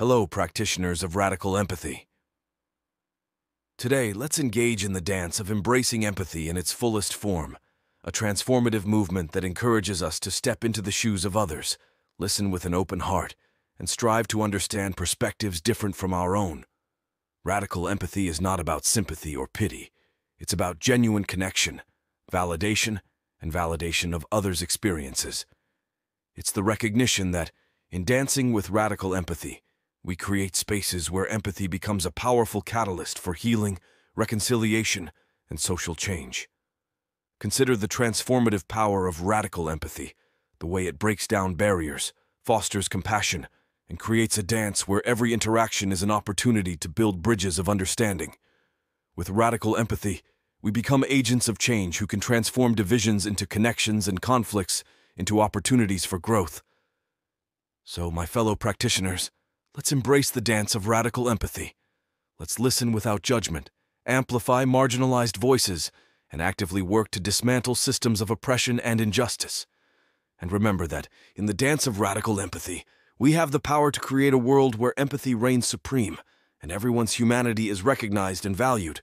Hello, practitioners of radical empathy. Today, let's engage in the dance of embracing empathy in its fullest form, a transformative movement that encourages us to step into the shoes of others, listen with an open heart, and strive to understand perspectives different from our own. Radical empathy is not about sympathy or pity. It's about genuine connection, validation, and validation of others' experiences. It's the recognition that, in dancing with radical empathy, we create spaces where empathy becomes a powerful catalyst for healing, reconciliation, and social change. Consider the transformative power of radical empathy, the way it breaks down barriers, fosters compassion, and creates a dance where every interaction is an opportunity to build bridges of understanding. With radical empathy, we become agents of change who can transform divisions into connections and conflicts into opportunities for growth. So, my fellow practitioners, let's embrace the dance of radical empathy. Let's listen without judgment, amplify marginalized voices, and actively work to dismantle systems of oppression and injustice. And remember that, in the dance of radical empathy, we have the power to create a world where empathy reigns supreme and everyone's humanity is recognized and valued.